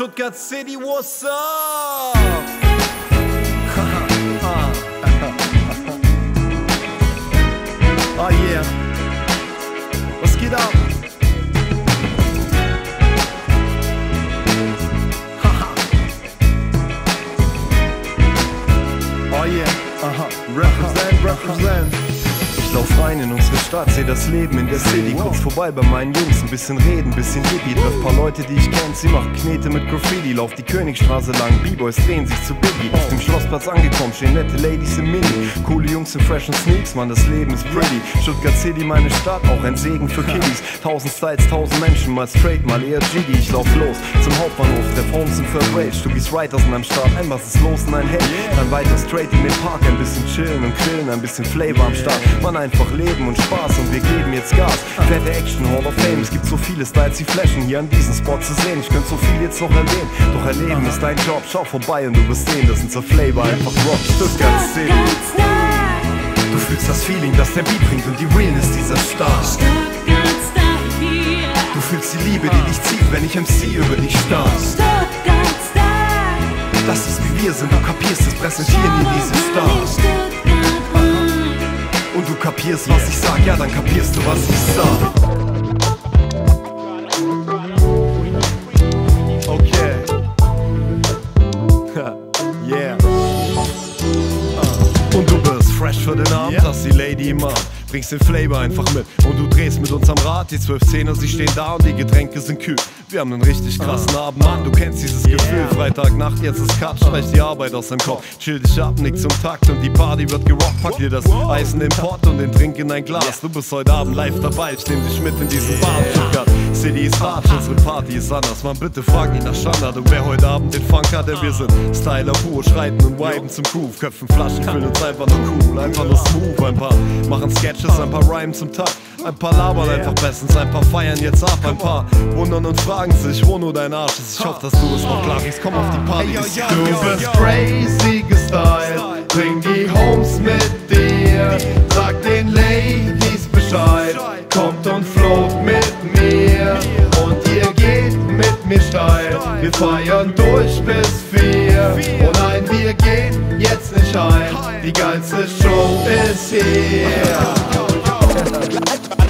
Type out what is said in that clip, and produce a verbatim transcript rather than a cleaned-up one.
Stuttgart City, what's up? Oh yeah, was geht ab? Oh yeah, aha, represent, represent. Ich lauf rein in unsere Stadt, seh das Leben in der City. Kurz vorbei bei meinen Jungs, ein bisschen reden, bisschen Hippie. Treff paar Leute, die ich kenn, sie machen Knete mit Graffiti. Lauf die Königstraße lang, B-Boys drehen sich zu Biggie. Im Schlossplatz angekommen, stehen nette Ladies im Mini. Coole Jungs in freshen Sneaks, man, das Leben ist pretty. Stuttgart City, meine Stadt, auch ein Segen für Kiddies. Tausend Styles, tausend Menschen, mal straight, mal eher jiggy. Ich lauf los zum Hauptbahnhof, der Homes sind für Rage. Stuggies Writers in einem Start, ein was ist los, nein, hey. Dann weiter straight in den Park, ein bisschen chillen und grillen, ein bisschen Flavor am Start. Man, einfach leben und Spaß und wir geben jetzt Gas. Fette Action, Hall of Fame, es gibt so viele Styles, die flashen hier an diesem Spot zu sehen. Ich könnte so viel jetzt noch erleben, doch erleben ist dein Job. Schau vorbei und du wirst sehen, das sind so Flavor, einfach Rock, Stuttgart City. Du fühlst das Feeling, das der Beat bringt und die Realness dieser Stars. Du fühlst die Liebe, die dich zieht, wenn ich M C über dich starr. Das ist wie wir sind, du kapierst es, präsentieren dir diese Stars. Und du kapierst, was ich sag, ja, dann kapierst du, was ich sag. Okay. Yeah. Und du bist fresh für den Abend, yeah. Das ist die Lady immer. Bringst den Flavor einfach mit und du drehst mit uns am Rad. Die zwölf Zehner, sie stehen da und die Getränke sind kühl. Wir haben einen richtig krassen uh, Abend, Mann, du kennst dieses yeah. Gefühl. Freitagnacht, jetzt ist Cut, streich die Arbeit aus deinem Kopf. Chill dich ab, nix zum Takt und die Party wird gerockt. Pack dir das Eis in den Pott und den Trink in ein Glas. yeah. Du bist heute Abend live dabei, ich nehm dich mit in diesen Bar. Stuttgart City ist hart, unsere Party ist anders. Mann, bitte frag ihn nach Standard und wer heute Abend den Funk hat, denn wir sind Styler pur. Schreiten und wipen zum Groove, köpfen Flaschen, füllen uns einfach nur cool. Einfach nur smooth, ein paar machen Sketches, ein paar Rhymes zum Takt. Ein paar labern einfach bestens, ein paar feiern jetzt ab. Ein paar wundern und fragen sich, wo nur dein Arsch ist. Ich hoffe, dass du es noch klar kriegst, komm auf die Party. Du bist crazy gestylt, bring die Homes mit dir. Sag den Ladies Bescheid, kommt und float mit mir. Und ihr geht mit mir steil, wir feiern durch bis vier. Oh nein, wir gehen jetzt nicht ein, die geilste Show ist hier. I